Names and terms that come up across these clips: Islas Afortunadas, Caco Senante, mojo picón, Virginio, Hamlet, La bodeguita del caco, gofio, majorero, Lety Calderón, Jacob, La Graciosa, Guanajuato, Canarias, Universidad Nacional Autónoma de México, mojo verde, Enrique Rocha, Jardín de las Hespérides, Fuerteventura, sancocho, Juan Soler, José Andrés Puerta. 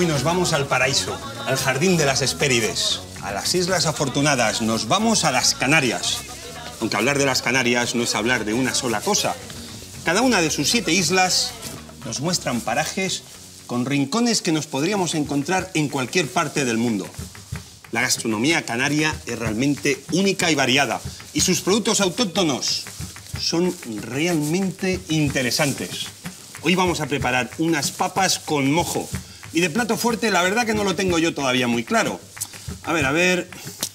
Hoy nos vamos al paraíso, al Jardín de las Hespérides, a las Islas Afortunadas, nos vamos a las Canarias. Aunque hablar de las Canarias no es hablar de una sola cosa. Cada una de sus 7 islas nos muestran parajes con rincones que nos podríamos encontrar en cualquier parte del mundo. La gastronomía canaria es realmente única y variada, y sus productos autóctonos son realmente interesantes. Hoy vamos a preparar unas papas con mojo, y de plato fuerte la verdad que no lo tengo yo todavía muy claro. A ver,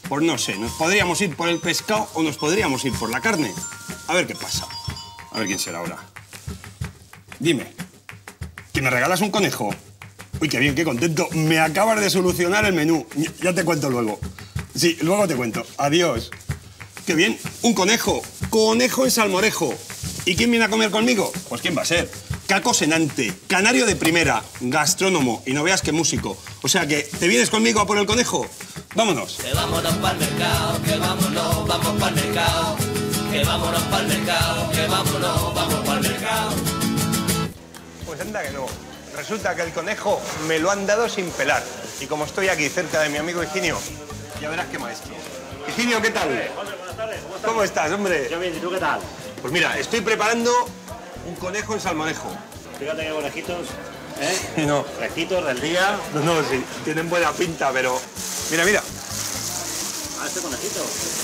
pues no sé, nos podríamos ir por el pescado o nos podríamos ir por la carne. A ver qué pasa, a ver quién será ahora. Dime, ¿que me regalas un conejo? Uy, qué bien, qué contento. Me acabas de solucionar el menú. Ya te cuento luego. Sí, luego te cuento. Adiós. Qué bien, un conejo. Conejo en salmorejo. ¿Y quién viene a comer conmigo? Pues quién va a ser. Caco Senante, canario de primera, gastrónomo y no veas qué músico. O sea que, ¿te vienes conmigo a por el conejo? Vámonos. Que vámonos pa'l mercado, que vámonos, vamos pa'l mercado. Que vámonos pa'l mercado, que vámonos, vamos pa'l mercado. Pues anda que no. Resulta que el conejo me lo han dado sin pelar. Y como estoy aquí cerca de mi amigo Virginio, ya verás qué maestro. Virginio, ¿qué tal? Hola, buenas tardes. ¿Cómo estás, hombre? Yo bien, ¿y tú qué tal? Pues mira, estoy preparando un conejo en salmorejo. Fíjate que conejitos, ¿eh? No. Fresquitos del día. No, sí, tienen buena pinta, pero... Mira. Ah, este conejito.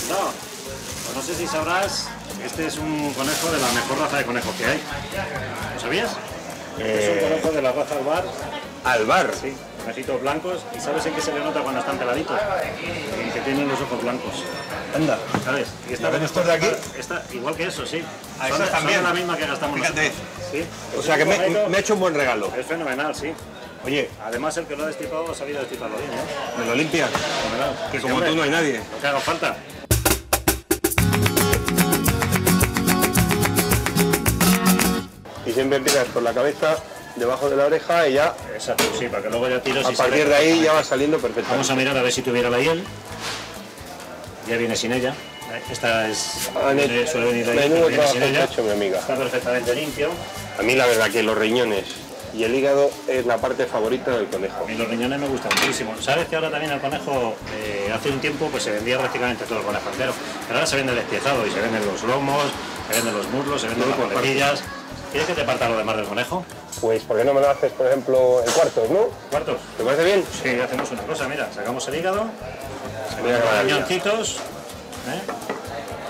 No. Pues no sé si sabrás, este es un conejo de la mejor raza de conejos que hay. ¿Lo sabías? Es un conejo de la raza albar. ¿Albar? Sí, conejitos blancos. ¿Y sabes en qué se le nota cuando están peladitos? En que tienen los ojos blancos. Anda. ¿Sabes? ¿Y estos de aquí? Esta, igual que eso, sí. Ah, son, también. Son la misma que gastamos nosotros. Fíjate. ¿Sí? O sea que me he hecho un buen regalo. Es fenomenal, sí. Oye, además el que lo ha destipado ha sabido destiparlo bien, ¿eh? ¿Me lo limpias? Fenomenal. Que como hombre, tú no hay nadie. Lo que haga falta. Y siempre empiezas por la cabeza, debajo de la oreja y ya... Exacto, sí, para que luego ya tiros y... A partir de ahí ya va saliendo perfecto. Vamos a mirar a ver si tuviera la hiel. Ya viene sin ella. Esta es... suele venir ahí. Menudo trabajo que ha hecho mi amiga. Está perfectamente limpio. A mí la verdad que los riñones y el hígado es la parte favorita del conejo. A mí los riñones me gustan muchísimo. ¿Sabes que ahora también el conejo, hace un tiempo, pues se vendía prácticamente todo el conejo entero? Pero ahora se vende despiezado y se venden los lomos, se venden los muslos, se venden las coletillas. ¿Quieres que te parta lo demás del conejo? Pues, ¿por qué no me lo haces, por ejemplo, en cuartos, no? ¿Cuartos? ¿Te parece bien? Sí, hacemos una cosa, mira, sacamos el hígado, sacamos los riñoncitos, ¿eh?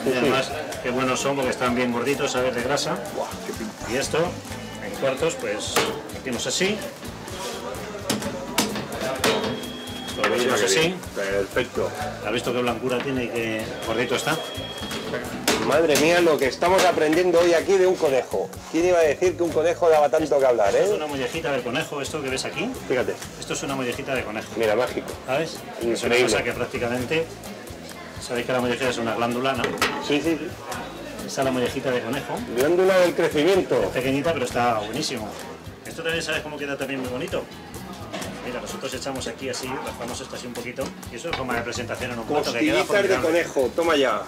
Sí, y además, sí. Qué buenos son porque están bien gorditos, a ver, de grasa. Buah, qué pinta. Y esto, en cuartos, pues, partimos así. Lo partimos así. Perfecto. ¿Has visto qué blancura tiene y qué gordito está? Madre mía, lo que estamos aprendiendo hoy aquí de un conejo. ¿Quién iba a decir que un conejo daba tanto que hablar, eh? Esto es una mollejita del conejo, esto que ves aquí. Fíjate. Esto es una mollejita de conejo. Mira, mágico. ¿Sabes? Increíble. Es una cosa que prácticamente... ¿Sabéis que la mollejita es una glándula, no? Sí. Esa es la mollejita de conejo. Glándula del crecimiento. Es pequeñita, pero está buenísimo. Esto también, ¿sabes cómo queda también muy bonito? Mira, nosotros echamos aquí así, bajamos esto así un poquito. Y eso es como de presentación en un plato que queda formidable. Costillitas de conejo, toma ya.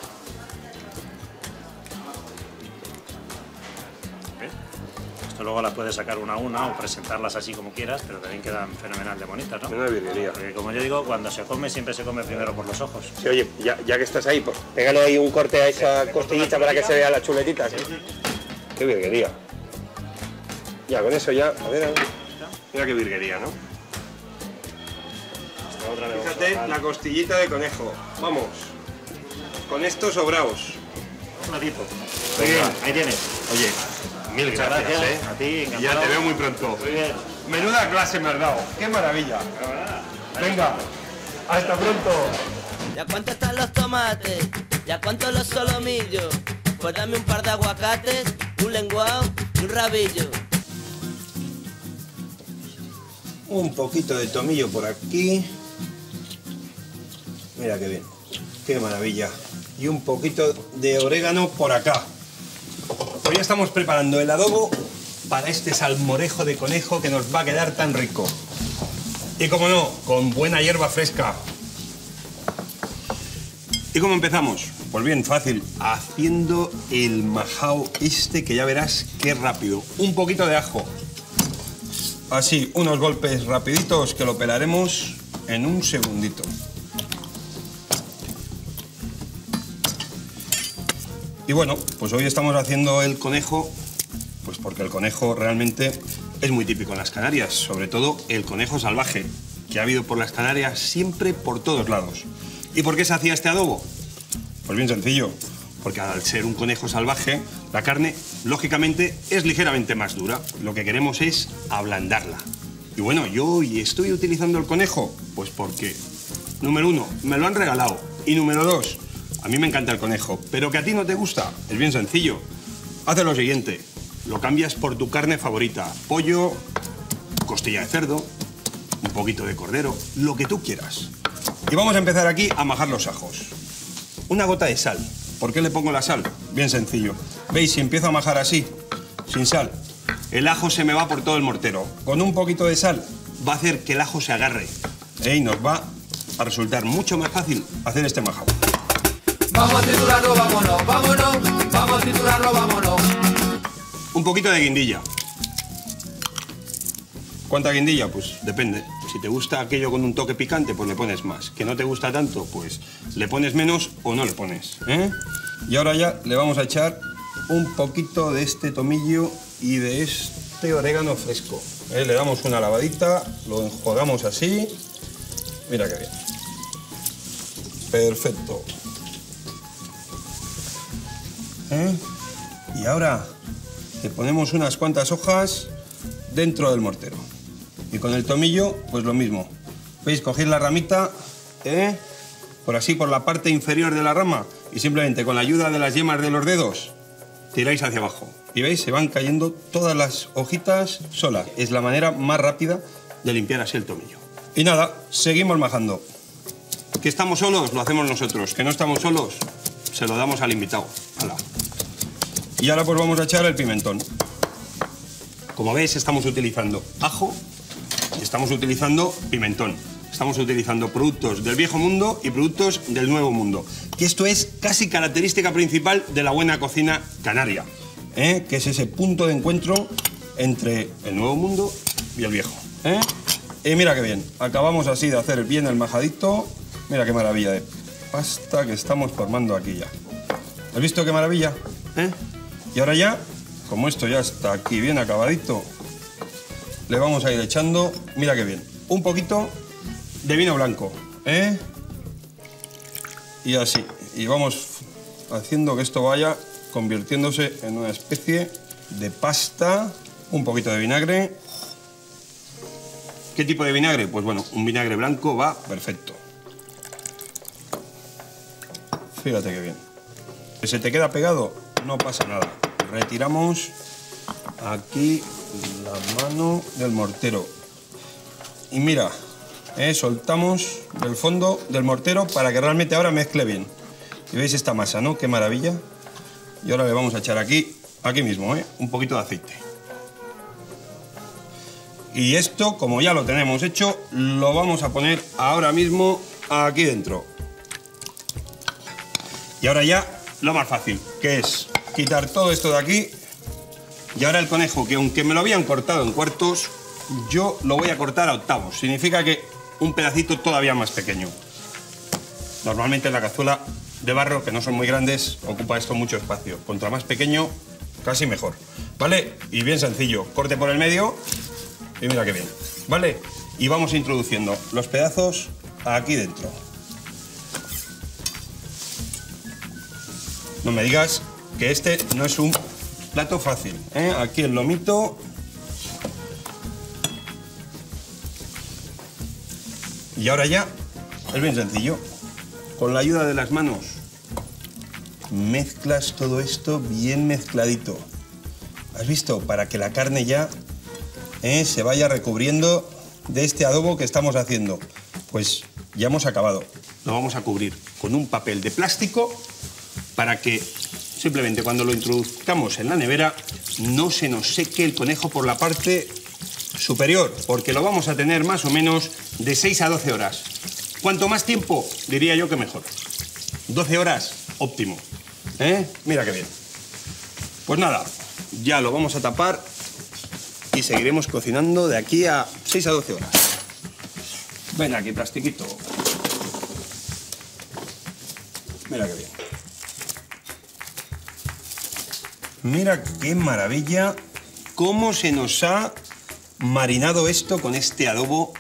Esto luego las puedes sacar una a una o presentarlas así como quieras, pero también quedan fenomenal de bonitas, ¿no? Una virguería. Porque como yo digo, cuando se come, siempre se come primero por los ojos. Sí, oye, ya que estás ahí, pues pégale ahí un corte a esa costillita para que se vea la chuletita. Sí. Qué virguería. Ya, con eso ya, a ver. Mira qué virguería, ¿no? Otra vez. Fíjate la costillita de conejo. Vamos. Con esto sobraos. Un platito. Muy bien, ahí tienes. Oye. Mil gracias, ¿eh? A ti, encantado. Ya te veo muy pronto. Muy bien. Menuda clase me has dado. ¡Qué maravilla! Venga, hasta pronto. ¿Ya cuánto están los tomates? ¿Ya cuánto los solomillos? Pues dame un par de aguacates, un lenguao y un rabillo. Un poquito de tomillo por aquí. Mira qué bien. ¡Qué maravilla! Y un poquito de orégano por acá. Hoy estamos preparando el adobo para este salmorejo de conejo que nos va a quedar tan rico. Y como no, con buena hierba fresca. ¿Y cómo empezamos? Pues bien, fácil. Haciendo el majao este que ya verás qué rápido. Un poquito de ajo. Así, unos golpes rapiditos que lo pelaremos en un segundito. Y bueno, pues hoy estamos haciendo el conejo, pues porque el conejo realmente es muy típico en las Canarias, sobre todo el conejo salvaje, que ha habido por las Canarias siempre por todos lados. ¿Y por qué se hacía este adobo? Pues bien sencillo, porque al ser un conejo salvaje, la carne, lógicamente, es ligeramente más dura. Lo que queremos es ablandarla. Y bueno, yo hoy estoy utilizando el conejo, pues porque, número uno, me lo han regalado, y número dos, a mí me encanta el conejo, pero que a ti no te gusta, es bien sencillo. Haces lo siguiente, lo cambias por tu carne favorita, pollo, costilla de cerdo, un poquito de cordero, lo que tú quieras. Y vamos a empezar aquí a majar los ajos. Una gota de sal. ¿Por qué le pongo la sal? Bien sencillo. ¿Veis? Si empiezo a majar así, sin sal, el ajo se me va por todo el mortero. Con un poquito de sal va a hacer que el ajo se agarre. Y nos va a resultar mucho más fácil hacer este majado. Vamos a triturarlo, vámonos, vámonos, vamos a triturarlo, vámonos. Un poquito de guindilla. ¿Cuánta guindilla? Pues depende. Si te gusta aquello con un toque picante, pues le pones más. Que no te gusta tanto, pues le pones menos o no le pones, ¿eh? Y ahora ya le vamos a echar un poquito de este tomillo y de este orégano fresco. Le damos una lavadita, lo enjuagamos así. Mira qué bien. Perfecto. Y ahora le ponemos unas cuantas hojas dentro del mortero. Y con el tomillo, pues lo mismo. ¿Veis? Cogéis la ramita, por así, por la parte inferior de la rama, y simplemente con la ayuda de las yemas de los dedos, tiráis hacia abajo. Y veis, se van cayendo todas las hojitas solas. Es la manera más rápida de limpiar así el tomillo. Y nada, seguimos majando. Que estamos solos, lo hacemos nosotros. Que no estamos solos, se lo damos al invitado. ¡Hala! Y ahora pues vamos a echar el pimentón. Como veis, estamos utilizando ajo, estamos utilizando pimentón. Estamos utilizando productos del viejo mundo y productos del nuevo mundo. Que esto es casi característica principal de la buena cocina canaria, que es ese punto de encuentro entre el nuevo mundo y el viejo, Y mira qué bien, acabamos así de hacer bien el majadito. Mira qué maravilla de pasta que estamos formando aquí ya. ¿Has visto qué maravilla? Y ahora ya, como esto ya está aquí bien acabadito, le vamos a ir echando, mira qué bien, un poquito de vino blanco, Y así, y vamos haciendo que esto vaya convirtiéndose en una especie de pasta, un poquito de vinagre. ¿Qué tipo de vinagre? Pues bueno, un vinagre blanco va perfecto. Fíjate qué bien. Si se te queda pegado, no pasa nada. Retiramos aquí la mano del mortero. Y mira, soltamos del fondo del mortero para que realmente ahora mezcle bien. Y veis esta masa, ¿no? Qué maravilla. Y ahora le vamos a echar aquí mismo, un poquito de aceite. Y esto, como ya lo tenemos hecho, lo vamos a poner ahora mismo aquí dentro. Y ahora ya lo más fácil, que es quitar todo esto de aquí. Y ahora el conejo, que aunque me lo habían cortado en cuartos, yo lo voy a cortar a octavos. Significa que un pedacito todavía más pequeño. Normalmente en la cazuela de barro, que no son muy grandes, ocupa esto mucho espacio. Contra más pequeño, casi mejor. ¿Vale? Y bien sencillo. Corte por el medio y mira qué bien. ¿Vale? Y vamos introduciendo los pedazos aquí dentro. No me digas que este no es un plato fácil, Aquí el lomito. Y ahora ya es bien sencillo. Con la ayuda de las manos mezclas todo esto bien mezcladito. ¿Has visto? Para que la carne ya se vaya recubriendo de este adobo que estamos haciendo. Pues ya hemos acabado. Lo vamos a cubrir con un papel de plástico para que simplemente cuando lo introduzcamos en la nevera no se nos seque el conejo por la parte superior, porque lo vamos a tener más o menos de 6 a 12 horas. Cuanto más tiempo, diría yo que mejor. 12 horas, óptimo. Mira qué bien. Pues nada, ya lo vamos a tapar y seguiremos cocinando de aquí a 6 a 12 horas. Ven aquí, plastiquito. Mira qué bien. Mira qué maravilla cómo se nos ha marinado esto con este adobo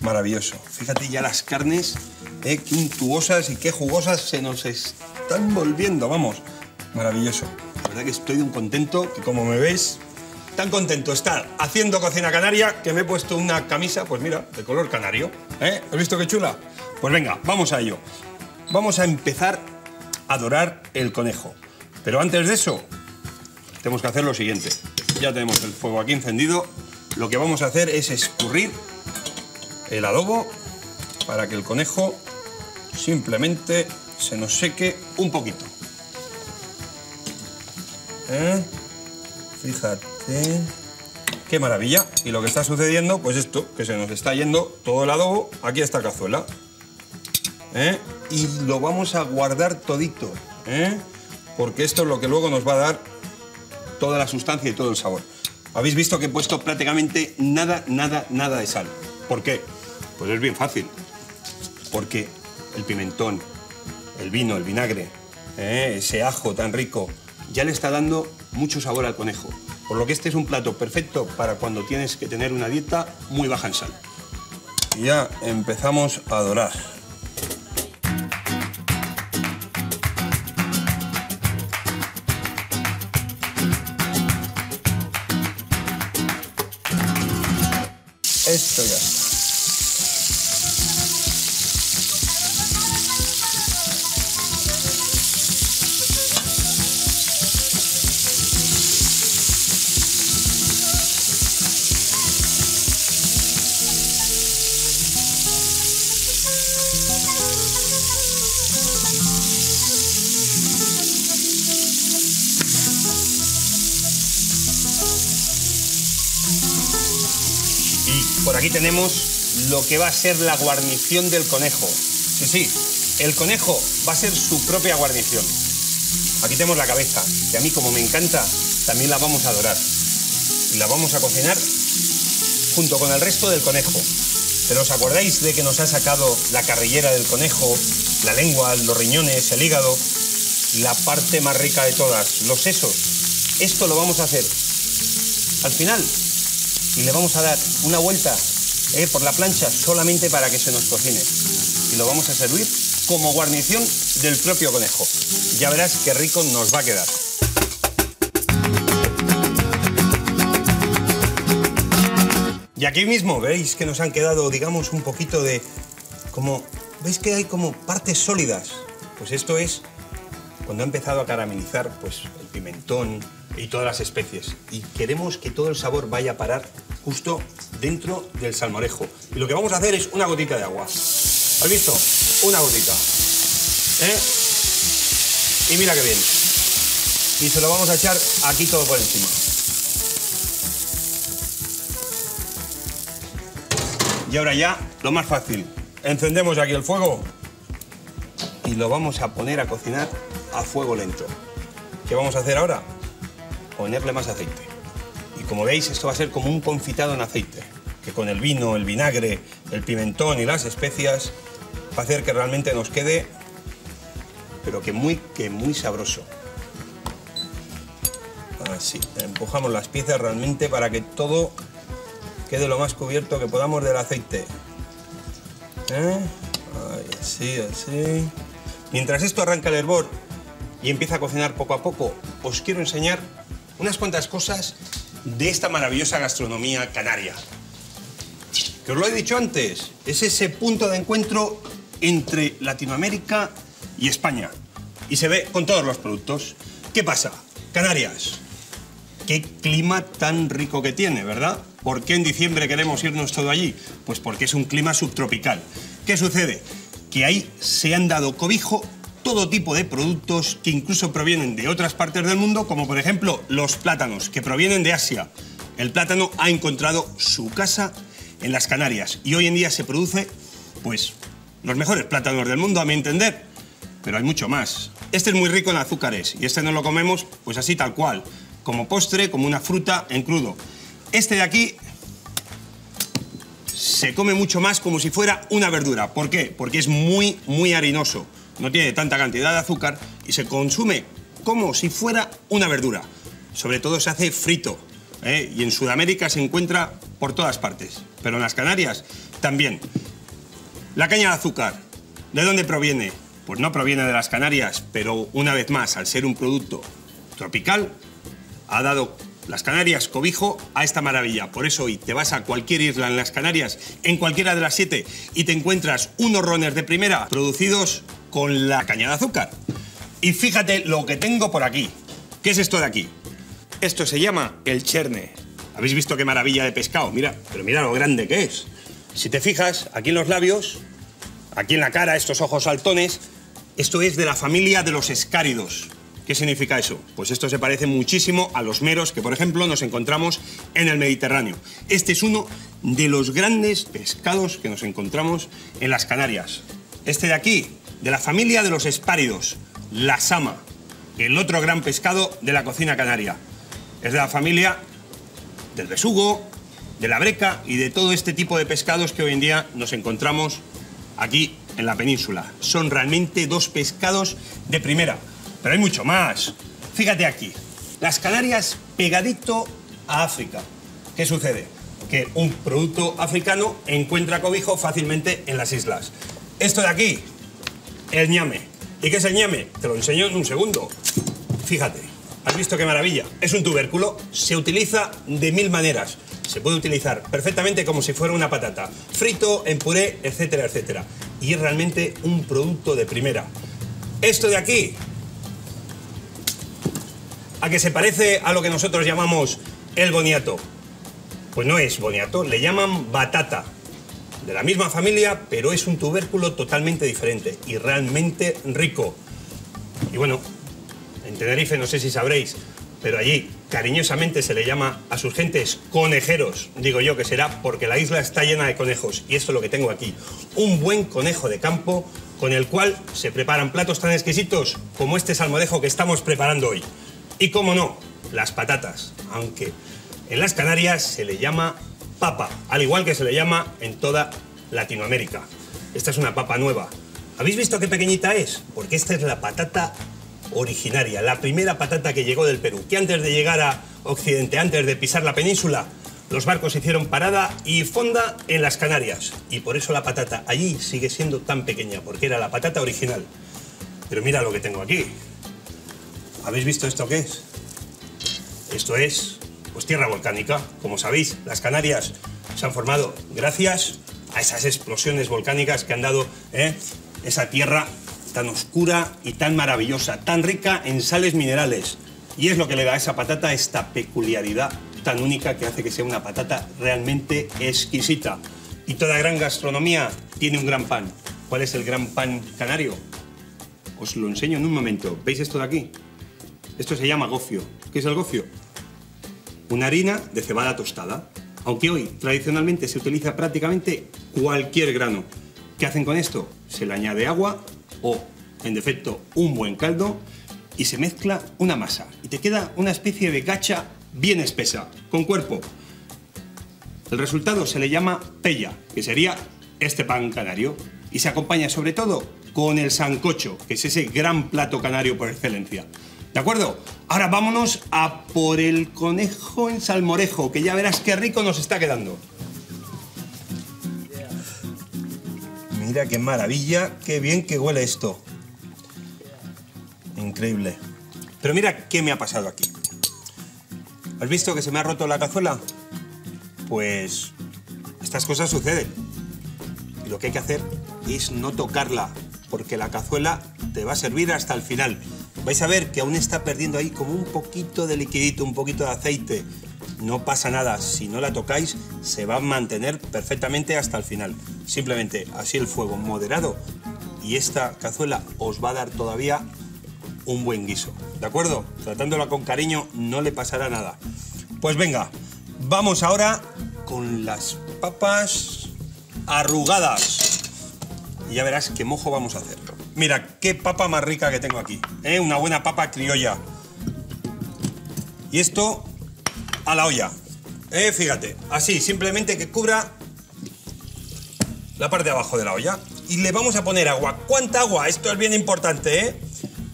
maravilloso. Fíjate ya las carnes, qué untuosas y qué jugosas se nos están volviendo, vamos. Maravilloso. La verdad que estoy de un contento, que como me veis, tan contento estar haciendo cocina canaria que me he puesto una camisa, pues mira, de color canario. ¿Has visto qué chula? Pues venga, vamos a ello. Vamos a empezar a dorar el conejo. Pero antes de eso, tenemos que hacer lo siguiente. Ya tenemos el fuego aquí encendido. Lo que vamos a hacer es escurrir el adobo para que el conejo simplemente se nos seque un poquito. Fíjate, qué maravilla. Y lo que está sucediendo, pues esto, que se nos está yendo todo el adobo aquí a esta cazuela. Y lo vamos a guardar todito, porque esto es lo que luego nos va a dar toda la sustancia y todo el sabor. Habéis visto que he puesto prácticamente nada de sal. ¿Por qué? Pues es bien fácil. Porque el pimentón, el vino, el vinagre, ese ajo tan rico, ya le está dando mucho sabor al conejo. Por lo que este es un plato perfecto para cuando tienes que tener una dieta muy baja en sal. Y ya empezamos a dorar. Esto ya está. Por aquí tenemos lo que va a ser la guarnición del conejo. Sí, sí, el conejo va a ser su propia guarnición. Aquí tenemos la cabeza, que a mí como me encanta, también la vamos a dorar. Y la vamos a cocinar junto con el resto del conejo. ¿Pero os acordáis de que nos ha sacado la carrillera del conejo, la lengua, los riñones, el hígado? La parte más rica de todas, los sesos. Esto lo vamos a hacer al final. Y le vamos a dar una vuelta por la plancha solamente para que se nos cocine. Y lo vamos a servir como guarnición del propio conejo. Ya verás qué rico nos va a quedar. Y aquí mismo veis que nos han quedado, digamos, un poquito de... como... ¿Veis que hay como partes sólidas? Pues esto es cuando ha empezado a caramelizar, pues, el pimentón y todas las especies. Y queremos que todo el sabor vaya a parar justo dentro del salmorejo. Y lo que vamos a hacer es una gotita de agua. ¿Has visto? Una gotita. Y mira qué bien. Y se lo vamos a echar aquí todo por encima. Y ahora ya, lo más fácil. Encendemos aquí el fuego y lo vamos a poner a cocinar a fuego lento. ¿Qué vamos a hacer ahora? Ponerle más aceite. Y como veis, esto va a ser como un confitado en aceite, que con el vino, el vinagre, el pimentón y las especias va a hacer que realmente nos quede, pero que muy sabroso. Así, empujamos las piezas realmente para que todo quede lo más cubierto que podamos del aceite. Así, así. Mientras esto arranca el hervor y empieza a cocinar poco a poco, os quiero enseñar unas cuantas cosas de esta maravillosa gastronomía canaria. Que os lo he dicho antes, es ese punto de encuentro entre Latinoamérica y España. Y se ve con todos los productos. ¿Qué pasa? Canarias, qué clima tan rico que tiene, ¿verdad? ¿Por qué en diciembre queremos irnos todo allí? Pues porque es un clima subtropical. ¿Qué sucede? Que ahí se han dado cobijo todo tipo de productos que incluso provienen de otras partes del mundo, como por ejemplo los plátanos, que provienen de Asia. El plátano ha encontrado su casa en las Canarias y hoy en día se produce, pues, los mejores plátanos del mundo, a mi entender. Pero hay mucho más. Este es muy rico en azúcares y este no lo comemos, pues así tal cual, como postre, como una fruta en crudo. Este de aquí se come mucho más como si fuera una verdura. ¿Por qué? Porque es muy, muy harinoso. No tiene tanta cantidad de azúcar y se consume como si fuera una verdura. Sobre todo se hace frito, ¿eh? Y en Sudamérica se encuentra por todas partes, pero en las Canarias también. La caña de azúcar, ¿de dónde proviene? Pues no proviene de las Canarias, pero una vez más, al ser un producto tropical, ha dado las Canarias cobijo a esta maravilla. Por eso hoy te vas a cualquier isla en las Canarias, en cualquiera de las 7, y te encuentras unos rones de primera producidos con la caña de azúcar. Y fíjate lo que tengo por aquí. ¿Qué es esto de aquí? Esto se llama el cherne. ¿Habéis visto qué maravilla de pescado? Mira, pero mira lo grande que es. Si te fijas, aquí en los labios, aquí en la cara, estos ojos saltones, esto es de la familia de los escáridos. ¿Qué significa eso? Pues esto se parece muchísimo a los meros que, por ejemplo, nos encontramos en el Mediterráneo. Este es uno de los grandes pescados que nos encontramos en las Canarias. Este de aquí, de la familia de los espáridos, la sama, el otro gran pescado de la cocina canaria. Es de la familia del besugo, de la breca y de todo este tipo de pescados que hoy en día nos encontramos aquí en la península. Son realmente dos pescados de primera, pero hay mucho más. Fíjate aquí, las Canarias pegadito a África. ¿Qué sucede? Que un producto africano encuentra cobijo fácilmente en las islas. Esto de aquí, el ñame. ¿Y qué es el ñame? Te lo enseño en un segundo. Fíjate. ¿Has visto qué maravilla? Es un tubérculo, se utiliza de mil maneras. Se puede utilizar perfectamente como si fuera una patata, frito, en puré, etcétera, etcétera. Y es realmente un producto de primera. Esto de aquí, a que se parece a lo que nosotros llamamos el boniato. Pues no es boniato, le llaman batata. De la misma familia, pero es un tubérculo totalmente diferente y realmente rico. Y bueno, en Tenerife, no sé si sabréis, pero allí cariñosamente se le llama a sus gentes conejeros. Digo yo que será porque la isla está llena de conejos. Y esto es lo que tengo aquí, un buen conejo de campo con el cual se preparan platos tan exquisitos como este salmorejo que estamos preparando hoy. Y cómo no, las patatas, aunque en las Canarias se le llama papa, al igual que se le llama en toda Latinoamérica. Esta es una papa nueva. ¿Habéis visto qué pequeñita es? Porque esta es la patata originaria, la primera patata que llegó del Perú, que antes de llegar a Occidente, antes de pisar la península, los barcos hicieron parada y fonda en las Canarias. Y por eso la patata allí sigue siendo tan pequeña, porque era la patata original. Pero mira lo que tengo aquí. ¿Habéis visto esto qué es? Esto es, pues, tierra volcánica. Como sabéis, las Canarias se han formado gracias a esas explosiones volcánicas que han dado esa tierra tan oscura y tan maravillosa, tan rica en sales minerales. Y es lo que le da a esa patata esta peculiaridad tan única que hace que sea una patata realmente exquisita. Y toda gran gastronomía tiene un gran pan. ¿Cuál es el gran pan canario? Os lo enseño en un momento. ¿Veis esto de aquí? Esto se llama gofio. ¿Qué es el gofio? Una harina de cebada tostada. Aunque hoy tradicionalmente se utiliza prácticamente cualquier grano. ¿Qué hacen con esto? Se le añade agua o, en defecto, un buen caldo, y se mezcla una masa. Y te queda una especie de gacha bien espesa, con cuerpo. El resultado se le llama pella, que sería este pan canario. Y se acompaña sobre todo con el sancocho, que es ese gran plato canario por excelencia. ¿De acuerdo? Ahora vámonos a por el conejo en salmorejo, que ya verás qué rico nos está quedando. Mira qué maravilla, qué bien que huele esto. Increíble. Pero mira qué me ha pasado aquí. ¿Has visto que se me ha roto la cazuela? Pues estas cosas suceden. Y lo que hay que hacer es no tocarla, porque la cazuela te va a servir hasta el final. Vais a ver que aún está perdiendo ahí como un poquito de liquidito, un poquito de aceite. No pasa nada, si no la tocáis se va a mantener perfectamente hasta el final. Simplemente así el fuego moderado y esta cazuela os va a dar todavía un buen guiso. ¿De acuerdo? Tratándola con cariño no le pasará nada. Pues venga, vamos ahora con las papas arrugadas. Y ya verás qué mojo vamos a hacer. Mira, qué papa más rica que tengo aquí. Una buena papa criolla. Y esto a la olla. Fíjate, así, simplemente que cubra la parte de abajo de la olla. Y le vamos a poner agua. ¿Cuánta agua? Esto es bien importante, ¿eh?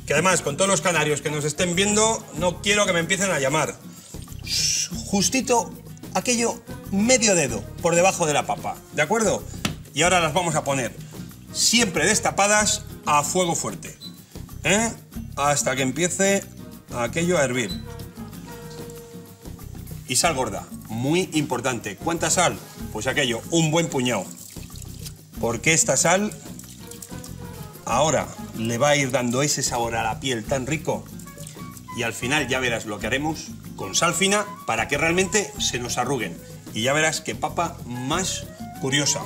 Que además, con todos los canarios que nos estén viendo, no quiero que me empiecen a llamar. Justito aquello medio dedo por debajo de la papa, ¿de acuerdo? Y ahora las vamos a poner siempre destapadas a fuego fuerte, ¿eh? Hasta que empiece aquello a hervir. Y sal gorda, muy importante. ¿Cuánta sal? Pues aquello, un buen puñado. Porque esta sal ahora le va a ir dando ese sabor a la piel tan rico. Y al final ya verás lo que haremos con sal fina para que realmente se nos arruguen. Y ya verás qué papa más curiosa.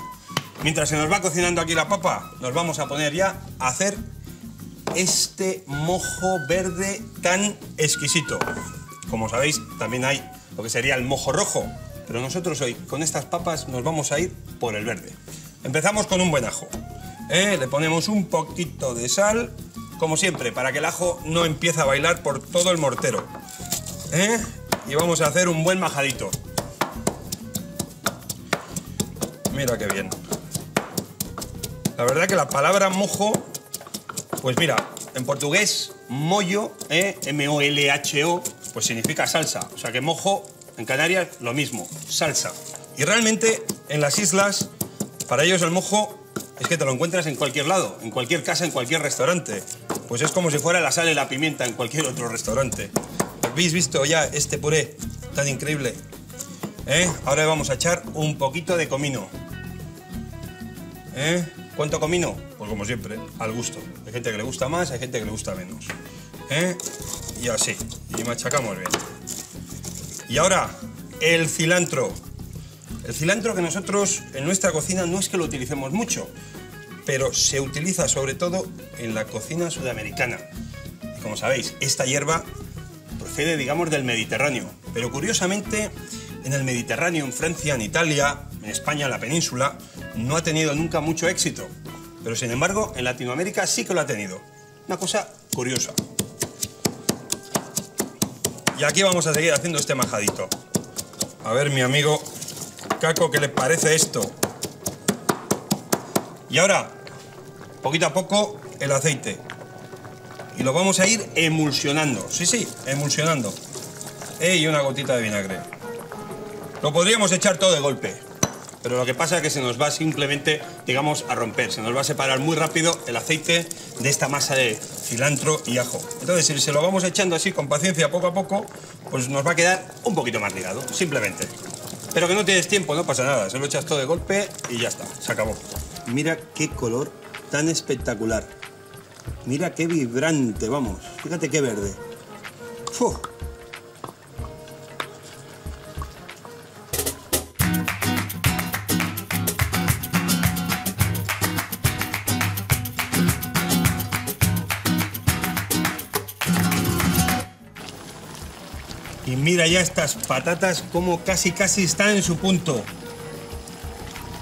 Mientras se nos va cocinando aquí la papa, nos vamos a poner ya a hacer este mojo verde tan exquisito. Como sabéis, también hay lo que sería el mojo rojo. Pero nosotros hoy con estas papas nos vamos a ir por el verde. Empezamos con un buen ajo, le ponemos un poquito de sal, como siempre, para que el ajo no empiece a bailar por todo el mortero, y vamos a hacer un buen majadito. Mira qué bien. La verdad que la palabra mojo, pues mira, en portugués, mollo, M-O-L-H-O, pues significa salsa. O sea que mojo, en Canarias, lo mismo, salsa. Y realmente, en las islas, para ellos el mojo es que te lo encuentras en cualquier lado, en cualquier casa, en cualquier restaurante. Pues es como si fuera la sal y la pimienta en cualquier otro restaurante. ¿Habéis visto ya este puré tan increíble? Ahora le vamos a echar un poquito de comino. ¿Cuánto comino? Pues como siempre, al gusto. Hay gente que le gusta más, hay gente que le gusta menos. Y así, y machacamos bien. Y ahora, el cilantro. El cilantro que nosotros en nuestra cocina no es que lo utilicemos mucho, pero se utiliza sobre todo en la cocina sudamericana. Y como sabéis, esta hierba procede, digamos, del Mediterráneo, pero curiosamente en el Mediterráneo, en Francia, en Italia, en España, en la península, no ha tenido nunca mucho éxito, pero sin embargo en Latinoamérica sí que lo ha tenido. Una cosa curiosa. Y aquí vamos a seguir haciendo este majadito. A ver, mi amigo Caco, ¿qué les parece esto? Y ahora, poquito a poco, el aceite. Y lo vamos a ir emulsionando. Sí, sí, emulsionando. Y una gotita de vinagre. Lo podríamos echar todo de golpe, pero lo que pasa es que se nos va simplemente, digamos, a romper. Se nos va a separar muy rápido el aceite de esta masa de cilantro y ajo. Entonces, si se lo vamos echando así, con paciencia, poco a poco, pues nos va a quedar un poquito más ligado, simplemente. Pero que no tienes tiempo, no pasa nada, se lo echas todo de golpe y ya está, se acabó. Mira qué color tan espectacular. Mira qué vibrante, vamos, fíjate qué verde. ¡Fu! Y mira ya estas patatas como casi están en su punto.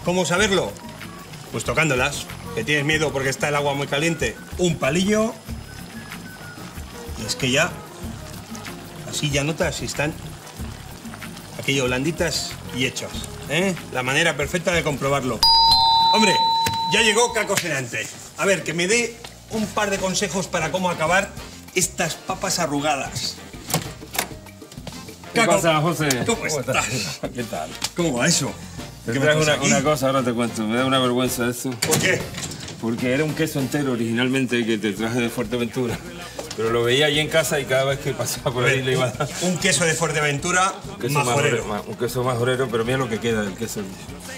¿Cómo saberlo? Pues tocándolas. Que tienes miedo porque está el agua muy caliente. Un palillo. Y es que ya, así ya notas si están aquello blanditas y hechas. La manera perfecta de comprobarlo. Hombre, ya llegó Caco Senante. A ver, que me dé un par de consejos para cómo acabar estas papas arrugadas. ¿Qué pasa, José? ¿Cómo estás? ¿Qué tal? ¿Cómo va eso? Te traigo una cosa, ahora te cuento. Me da una vergüenza eso. ¿Por qué? Porque era un queso entero originalmente que te traje de Fuerteventura. Pero lo veía allí en casa y cada vez que pasaba por ahí le iba a dar. Un queso de Fuerteventura, majorero. Un queso majorero, pero mira lo que queda del queso.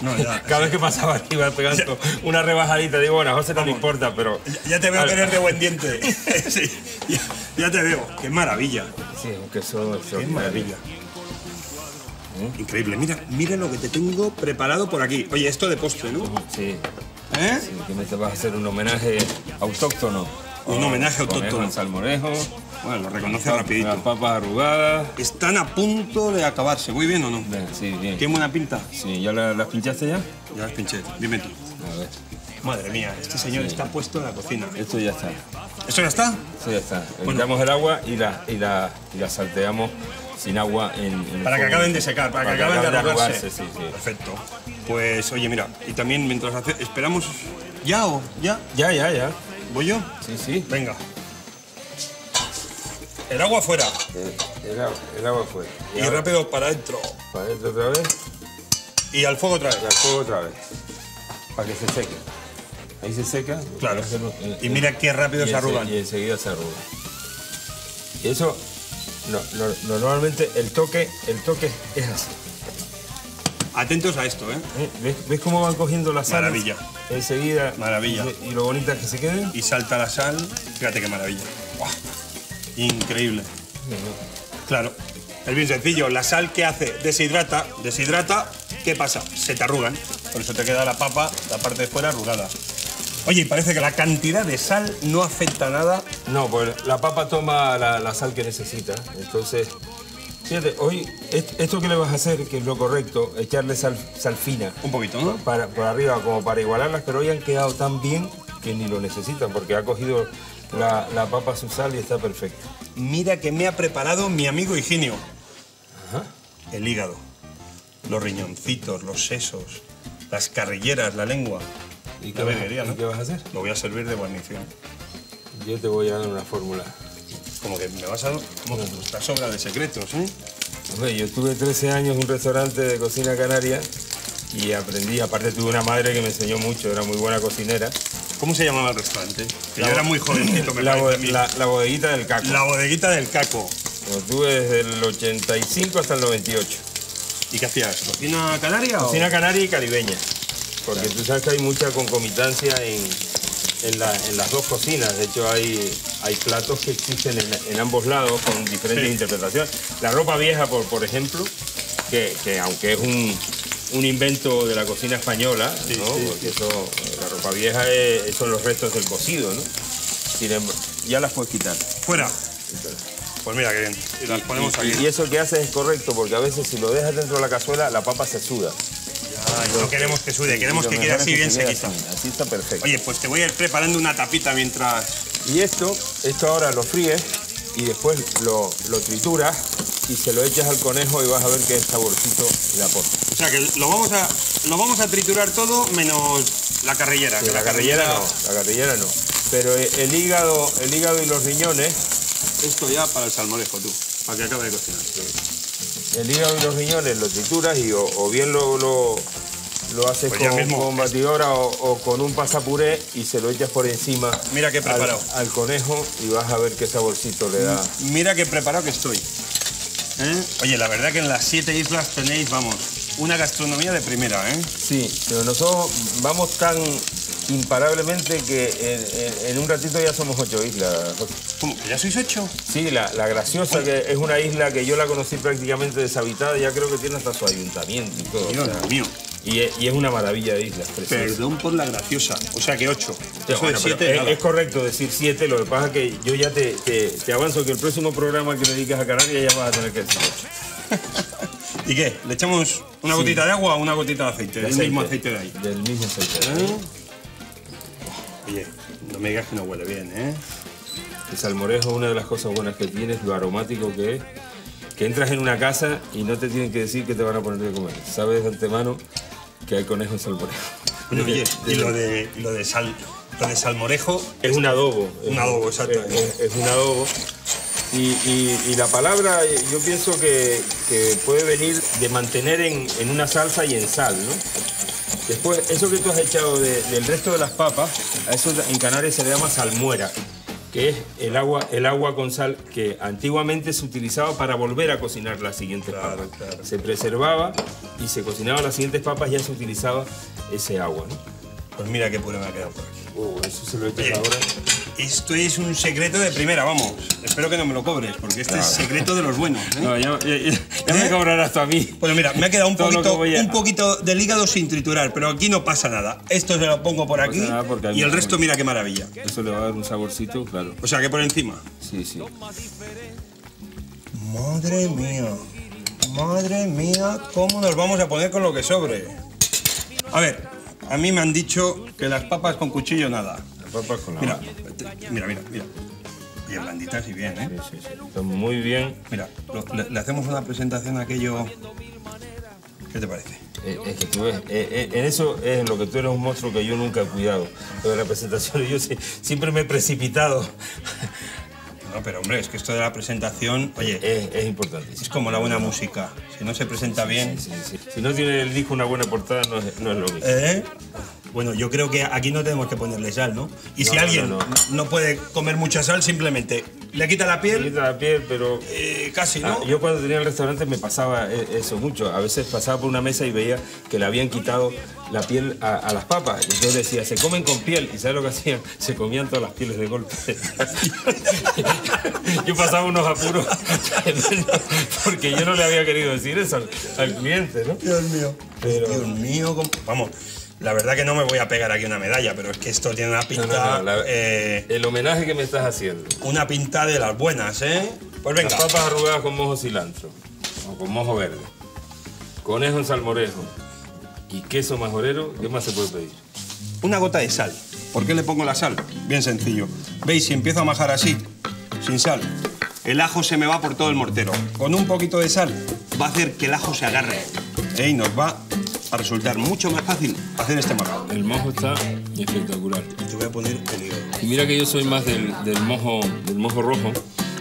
No, ya, cada vez que pasaba aquí iba pegando una rebajadita. Digo, bueno, a José no le importa, pero... Ya te veo querer de buen diente. Sí, ya te veo. ¡Qué maravilla! Sí, un queso... ¡Qué maravilla! Increíble. Mira lo que te tengo preparado por aquí. Oye, esto de postre, ¿no? Sí. Sí, que me vas a hacer un homenaje autóctono. Un homenaje autóctono. Salmorejo. Bueno, lo reconoce rapidito. Las papas arrugadas. Están a punto de acabarse. ¿Voy bien o no? Bien, sí, bien. ¿Tiene buena pinta? Sí, ¿ya las pinchaste ya? Ya las pinché. Dime tú. A ver. Madre mía, este señor está puesto en la cocina. Esto ya está. ¿Esto ya está? Esto ya está. Echamos el agua y la salteamos sin agua en para que acaben de secar, para que acaben de arrugarse. Sí, sí. Perfecto. Pues oye, mira, y también mientras esperamos... ¿Ya o ya? Ya. ¿Voy yo? Sí, sí. Venga. El agua fuera. El agua fuera. Y ahora, rápido para adentro. Para adentro otra vez. Y al fuego otra vez. Y al fuego otra vez. Para que se seque. Ahí se seca. Claro. Y mira qué rápido se arrugan. Y enseguida se arrugan. Y eso, normalmente el toque es así. Atentos a esto, ¿eh? ¿Ves cómo van cogiendo la sal? Maravilla. Enseguida. Maravilla. Y lo bonita es que se quede. Y salta la sal. Fíjate qué maravilla. ¡Buah! Increíble. Claro. Es bien sencillo. La sal, ¿qué hace? Deshidrata. Deshidrata. ¿Qué pasa? Se te arrugan. Por eso te queda la papa, la parte de fuera, arrugada. Oye, y parece que la cantidad de sal no afecta nada. No, pues la papa toma la sal que necesita. Entonces, fíjate, hoy, esto que le vas a hacer, que es lo correcto, echarle sal fina. Un poquito, ¿no? Por arriba, como para igualarlas, pero hoy han quedado tan bien que ni lo necesitan, porque ha cogido la papa su sal y está perfecto. Mira que me ha preparado mi amigo Virginio. Ajá. El hígado, los riñoncitos, los sesos, las carrilleras, la lengua. ¿Y qué vas a hacer? Lo voy a servir de guarnición. Yo te voy a dar una fórmula. Como que me vas a dar esta sobra de secretos, ¿eh? Hombre, yo estuve 13 años en un restaurante de cocina canaria y aprendí, aparte tuve una madre que me enseñó mucho, era muy buena cocinera. ¿Cómo se llamaba el restaurante? Yo era muy jovencito. La bodeguita del caco. La bodeguita del caco. Lo tuve desde el 85 hasta el 98. ¿Y qué hacías? ¿Cocina canaria o...? Cocina canaria y caribeña. Porque claro, tú sabes que hay mucha concomitancia en las dos cocinas. De hecho, hay platos que existen en ambos lados con diferentes interpretaciones. La ropa vieja, por ejemplo, que aunque es un invento de la cocina española, ¿no? Porque eso, la ropa vieja son los restos del cocido, ¿no? Ya las puedes quitar. ¡Fuera! Entonces, pues mira, qué bien. Y las ponemos aquí. Y eso que haces es correcto, porque a veces si lo dejas dentro de la cazuela, la papa se suda. Ya, no queremos que sude, queremos que quede así bien sequita. Así está perfecto. Oye, pues te voy a ir preparando una tapita mientras... Y esto ahora lo fríes y después lo trituras y se lo echas al conejo y vas a ver qué saborcito le aporta. O sea que lo vamos a triturar todo menos la carrillera. Sí, que la carrillera no. Pero el hígado y los riñones... Esto ya para el salmorejo, tú, para que acabe de cocinar. El hígado y los riñones lo trituras y o bien lo haces pues con batidora o con un pasapuré y se lo echas por encima. Mira que preparado. Al conejo y vas a ver qué saborcito le da. Mira qué preparado que estoy. ¿Eh? Oye, la verdad que en las 7 islas tenéis, vamos, una gastronomía de primera, ¿eh? Sí, pero nosotros vamos tan... imparablemente que en un ratito ya somos 8 islas. ¿Cómo? ¿Ya sois 8? Sí, la Graciosa, que es una isla que yo la conocí prácticamente deshabitada, ya creo que tiene hasta su ayuntamiento y todo. Dios mío. Y es una maravilla de islas. Preciosa. Perdón por la Graciosa, o sea que 8. Eso bueno, de 7, es correcto decir 7, lo que pasa es que yo ya te avanzo que el próximo programa que dedicas a Canarias ya vas a tener que decir 8. ¿Y qué? ¿Le echamos una gotita de agua o una gotita de aceite? Del mismo aceite de ahí. Del mismo aceite de ahí. Oye, no me digas que no huele bien, ¿eh? El salmorejo, una de las cosas buenas que tiene es lo aromático que es. Que entras en una casa y no te tienen que decir que te van a poner de comer. Sabes de antemano que hay conejo en salmorejo. Bueno, oye, y lo de salmorejo... Es un adobo. Un adobo, exacto. Es un adobo. Y la palabra, yo pienso que puede venir de mantener en una salsa y en sal, ¿no? Después, eso que tú has echado del resto de las papas, a eso en Canarias se le llama salmuera, que es el agua con sal que antiguamente se utilizaba para volver a cocinar las siguientes papas. Claro. Se preservaba y se cocinaban las siguientes papas y ya se utilizaba ese agua, ¿no? Pues mira qué pura me ha quedado por aquí. Eso se lo he hecho ahora. Esto es un secreto de primera, vamos. Espero que no me lo cobres, porque este es secreto de los buenos, ¿eh? No, ya me cobrarás tú a mí. Bueno, mira, me ha quedado un poquito del hígado sin triturar, pero aquí no pasa nada. Esto se lo pongo por aquí y el resto, mira qué maravilla. Eso le va a dar un saborcito, claro. O sea, que por encima. Sí, sí. Madre mía, cómo nos vamos a poner con lo que sobre. A ver, a mí me han dicho que las papas con cuchillo nada. Mira, mira. Bien blanditas y bien, ¿eh? Sí, sí, sí. Están muy bien. Mira, le hacemos una presentación a aquello... ¿Qué te parece? Es que tú ves, en eso es en lo que tú eres un monstruo que yo nunca he cuidado. Pero la presentación yo siempre me he precipitado. No, pero hombre, es que esto de la presentación, oye... Es importante. Es como la buena música. Si no se presenta bien... Sí, sí, sí. Si no tiene el disco una buena portada, no es lo mismo. Bueno, yo creo que aquí no tenemos que ponerle sal, ¿no? Y si alguien no puede comer mucha sal, simplemente le quita la piel. Le quita la piel, pero... casi, ¿no? Yo cuando tenía el restaurante me pasaba eso mucho. A veces pasaba por una mesa y veía que le habían quitado la piel a las papas. Entonces decía, se comen con piel. ¿Y sabes lo que hacían? Se comían todas las pieles de golpe. Yo pasaba unos apuros porque yo no le había querido decir eso al cliente, ¿no? Dios mío. Pero... Dios mío, ¿cómo? Vamos... La verdad que no me voy a pegar aquí una medalla, pero es que esto tiene una pinta... el homenaje que me estás haciendo. Una pinta de las buenas, ¿eh? Pues venga. Las papas arrugadas con mojo cilantro, o con mojo verde, conejo en salmorejo y queso majorero, ¿qué más se puede pedir? Una gota de sal. ¿Por qué le pongo la sal? Bien sencillo. ¿Veis? Si empiezo a majar así, sin sal, el ajo se me va por todo el mortero. Con un poquito de sal va a hacer que el ajo se agarre, ¿eh? Y nos va... a resultar mucho más fácil hacer este majado. El mojo está espectacular. Te voy a poner el hígado. Y mira que yo soy más del mojo rojo.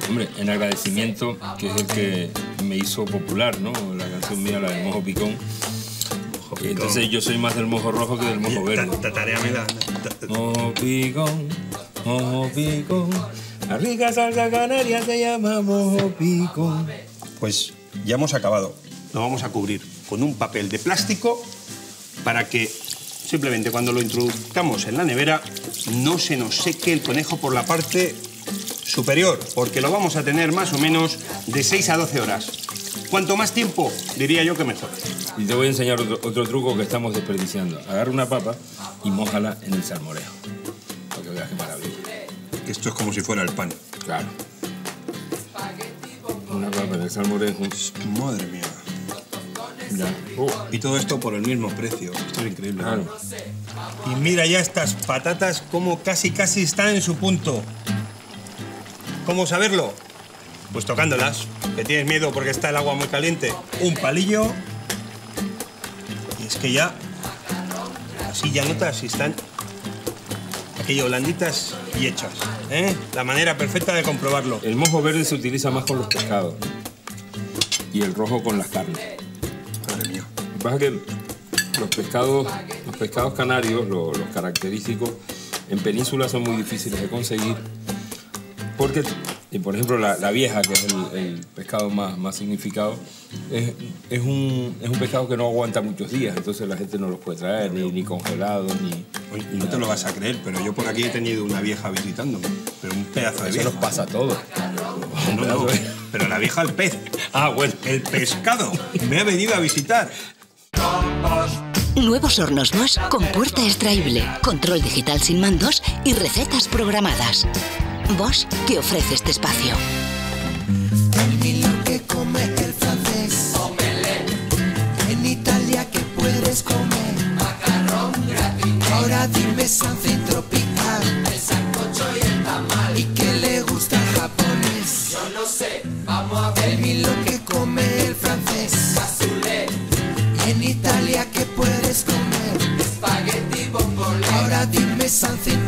Hombre, en agradecimiento, que es el que me hizo popular, ¿no? La canción mía, la del mojo picón. Mojo picón. Entonces yo soy más del mojo rojo que del mojo verde. Esta tarea me da. Mojo picón, la rica salsa canaria se llama mojo picón. Pues ya hemos acabado. Lo vamos a cubrir con un papel de plástico para que simplemente cuando lo introduzcamos en la nevera no se nos seque el conejo por la parte superior, porque lo vamos a tener más o menos de 6 a 12 horas. Cuanto más tiempo, diría yo que mejor. Y te voy a enseñar otro truco que estamos desperdiciando. Agarra una papa y mójala en el salmorejo. Porque veas qué maravilla. Esto es como si fuera el pan. Claro. Una papa en el salmorejo. Madre mía. Y todo esto por el mismo precio. Esto es increíble. Claro. Y mira ya estas patatas como casi están en su punto. ¿Cómo saberlo? Pues tocándolas. Que tienes miedo porque está el agua muy caliente. Un palillo. Y es que ya... Así ya notas si están... Aquello, blanditas y hechas, ¿eh? La manera perfecta de comprobarlo. El mojo verde se utiliza más con los pescados. Y el rojo con las carnes. Lo que pasa es que los pescados canarios, los característicos, en península son muy difíciles de conseguir porque, por ejemplo, la vieja, que es el pescado más significado, es un pescado que no aguanta muchos días, entonces la gente no los puede traer, ni congelados, ni... Oye, no te lo vas a creer, pero yo por aquí he tenido una vieja visitándome, pero un pedazo de vieja. Eso nos pasa a todos. No, pero la vieja al pez. Ah, bueno, el pescado me ha venido a visitar. Nuevos hornos NOS con puerta extraíble, control digital sin mandos y recetas programadas. Bosch te ofrece este espacio. Lo que come el francés. En Italia, ¿qué puedes comer? Macarrón gratinado. Ahora dime something tropical. El sancocho y el tamal. ¿Y qué le gusta al japonés? Yo no sé, vamos a ver. Lo que come el francés. Cassoulet. En Italia, ¿qué puedes comer? Espagueti y bombolé. Ahora dime something